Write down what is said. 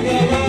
We're